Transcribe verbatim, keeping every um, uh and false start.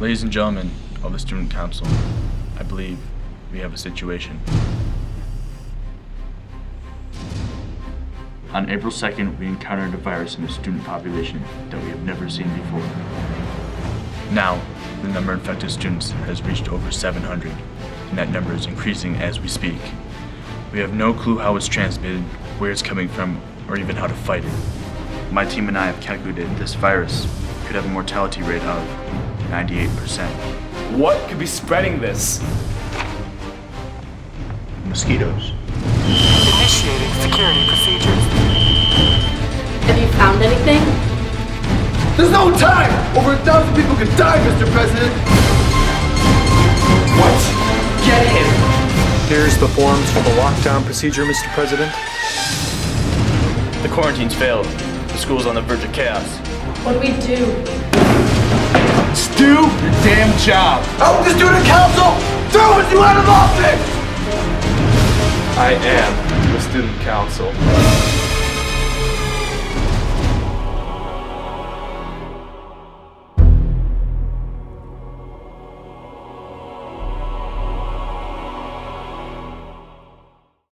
Ladies and gentlemen of the Student Council, I believe we have a situation. On April second, we encountered a virus in the student population that we have never seen before. Now, the number of infected students has reached over seven hundred, and that number is increasing as we speak. We have no clue how it's transmitted, where it's coming from, or even how to fight it. My team and I have calculated this virus could have a mortality rate of ninety-eight percent. What could be spreading this? Mosquitoes. Initiating security procedures. Have you found anything? There's no time! Over a thousand people could die, Mister President! What? Get him! Here's the forms for the lockdown procedure, Mister President. The quarantine's failed. The school's on the verge of chaos. What do we do? Just do your damn job! Help the student council! Do what you out of office! I am the student council.